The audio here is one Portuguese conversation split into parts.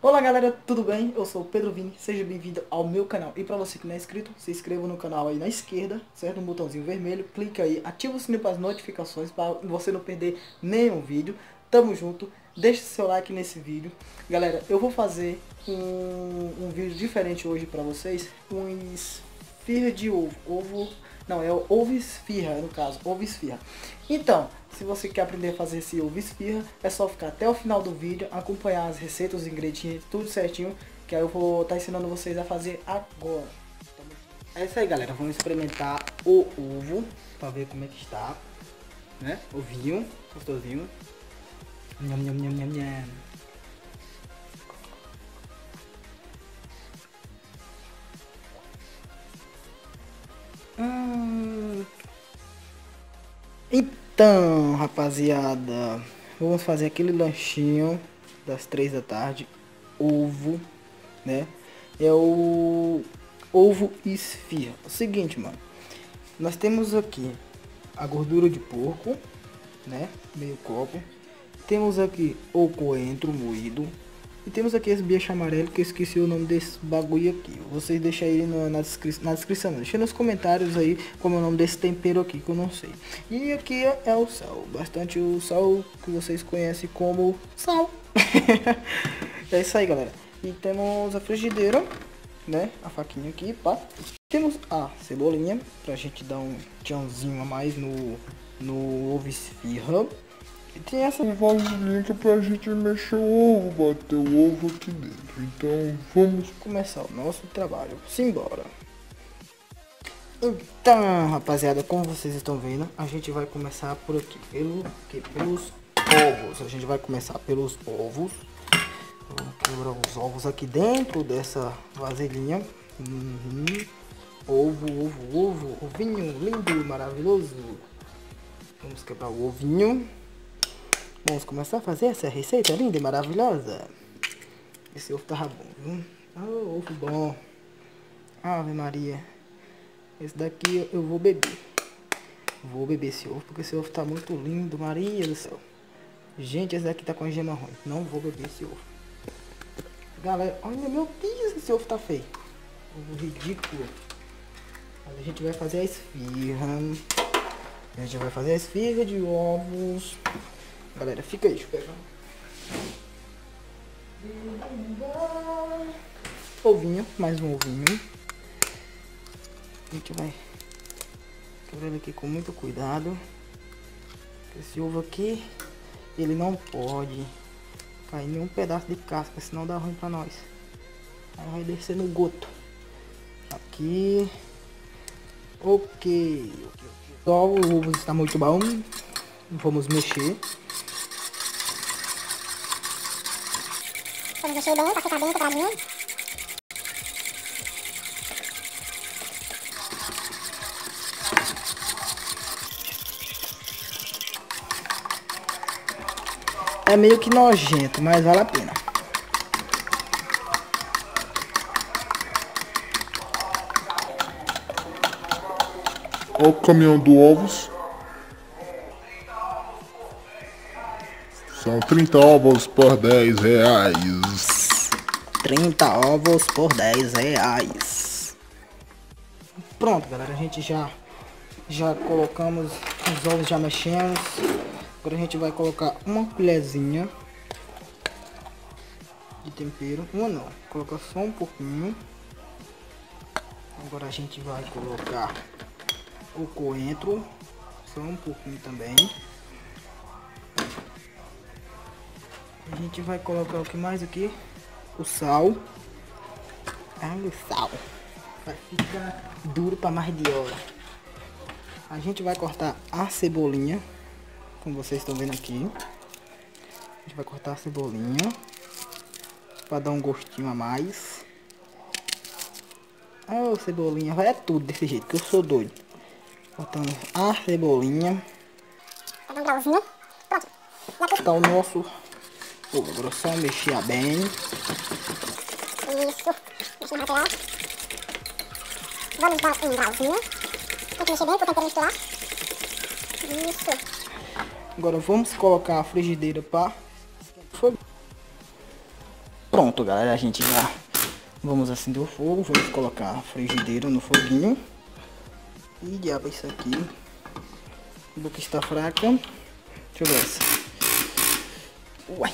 Olá galera, tudo bem? Eu sou o Pedro Vinny, seja bem-vindo ao meu canal. E pra você que não é inscrito, se inscreva no canal aí na esquerda, certo? No botãozinho vermelho, clique aí, ativa o sininho para as notificações, para você não perder nenhum vídeo. Tamo junto, deixe seu like nesse vídeo. Galera, eu vou fazer um vídeo diferente hoje pra vocês, um esfiha de ovo, não, é o ovo esfiha, no caso, ovo esfiha. Então, se você quer aprender a fazer esse ovo esfiha, é só ficar até o final do vídeo, acompanhar as receitas, os ingredientes, tudo certinho, que aí eu vou estar ensinando vocês a fazer agora. É isso aí, galera. Vamos experimentar o ovo, para ver como é que está, né? Ovinho, gostosinho. Nham, nham, nham, nham, nham. Então, rapaziada, vamos fazer aquele lanchinho das 3 da tarde, ovo, né? É o ovo esfiha. É o seguinte, mano, nós temos aqui a gordura de porco, né, meio copo. Temos aqui o coentro moído e temos aqui esse bicho amarelo que eu esqueci o nome desse bagulho aqui. Vocês deixam aí na descrição, deixa nos comentários aí como é o nome desse tempero aqui que eu não sei. E aqui é o sal, bastante o sal que vocês conhecem como sal. É isso aí, galera. E temos a frigideira, né, a faquinha aqui, pá. Temos a cebolinha pra gente dar um tchãozinho a mais no ovo esfiha. E tem essa vasilha pra gente mexer o ovo, bater o ovo aqui dentro. Então vamos começar o nosso trabalho, simbora. Então, rapaziada, como vocês estão vendo, a gente vai começar por aqui, pelos ovos. A gente vai começar pelos ovos. Vamos quebrar os ovos aqui dentro dessa vasilhinha. Ovo, ovo, ovo, ovinho lindo, maravilhoso. Vamos quebrar o ovinho. Vamos começar a fazer essa receita linda e maravilhosa. Esse ovo tava bom, viu? Oh, ovo bom. Ave Maria. Esse daqui eu vou beber. Vou beber esse ovo, porque esse ovo tá muito lindo, Maria do céu. Gente, esse daqui tá com a gema ruim. Não vou beber esse ovo. Galera, olha, meu Deus, esse ovo tá feio. Ovo ridículo. Mas a gente vai fazer a esfiha. A gente vai fazer a esfiha de ovos. Galera, fica aí, deixa eu pegar. Ovinho, mais um ovinho. A gente vai quebrando aqui com muito cuidado. Esse ovo aqui, ele não pode cair nenhum pedaço de casca, senão dá ruim pra nós. Aí vai descer no goto. Aqui. Ok. Só o ovo está muito bom. Vamos mexer. Vamos mexer bem, pra ficar bem quebradinho. É meio que nojento, mas vale a pena. Olha o caminhão do ovos. São 30 ovos por 10 reais. 30 ovos por 10 reais. Pronto, galera, a gente já colocamos os ovos, já mexemos. Agora a gente vai colocar uma colherzinha de tempero. Uma não, coloca só um pouquinho. Agora a gente vai colocar o coentro, só um pouquinho também. A gente vai colocar o que mais aqui? O sal. Olha o sal. Vai ficar duro para mais de hora. A gente vai cortar a cebolinha, como vocês estão vendo aqui. A gente vai cortar a cebolinha para dar um gostinho a mais. Oh, cebolinha, vai é tudo desse jeito, que eu sou doido. Cortando a cebolinha. Tá o nosso. Pô, agora só mexer bem. Isso. Mexer até lá. Vamos dar um grauzinho. Tem que mexer bem pro tempero misturar. Isso. Agora vamos colocar a frigideira para... Foi. Pronto, galera, a gente já vamos acender o fogo, vamos colocar a frigideira no foguinho. E diabo, isso aqui do que está fraca. Deixa eu ver essa. Uai.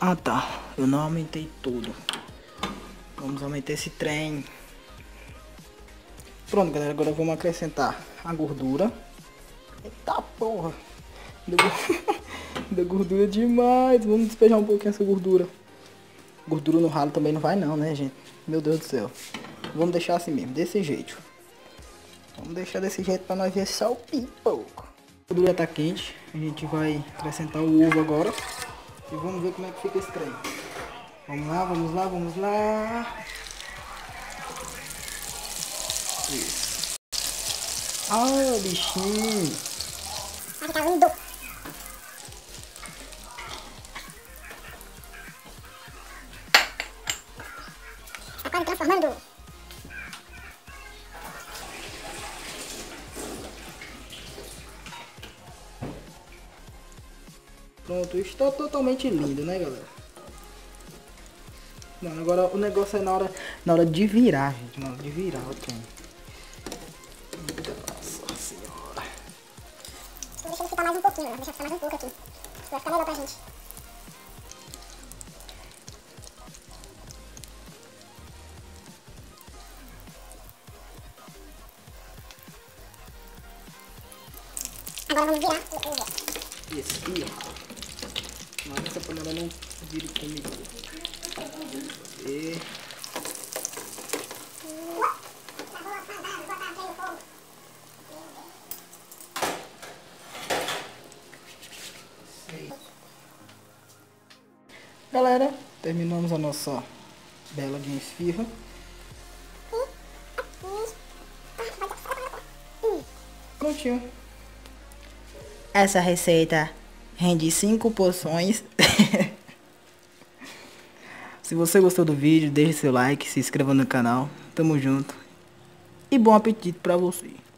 Ah tá, eu não aumentei tudo. Vamos aumentar esse trem. Pronto, galera, agora vamos acrescentar a gordura. Eita porra, deu gordura demais. Vamos despejar um pouquinho essa gordura. Gordura no ralo também não vai não, né, gente? Meu Deus do céu. Vamos deixar assim mesmo, desse jeito. Vamos deixar desse jeito pra nós ver só o pipoco. A gordura já tá quente. A gente vai acrescentar o ovo agora. E vamos ver como é que fica esse trem. Vamos lá, vamos lá, vamos lá. Isso. Olha o bichinho. Vai ficar lindo. Tá quase transformando. Pronto, está totalmente lindo, né, galera? Não, agora o negócio é na hora de virar, gente. Na hora de virar o trem. Nossa senhora. Deixa ele ficar mais um pouquinho, ó. Deixa ele ficar mais um pouco aqui. Vai ficar melhor pra gente. Agora vamos virar e vamos ver. Esfiha. Mas essa panela não vira comigo. E... Galera, terminamos a nossa bela de esfirra. Prontinho. Essa receita rende 5 porções. Se você gostou do vídeo, deixe seu like, se inscreva no canal. Tamo junto. E bom apetite pra você.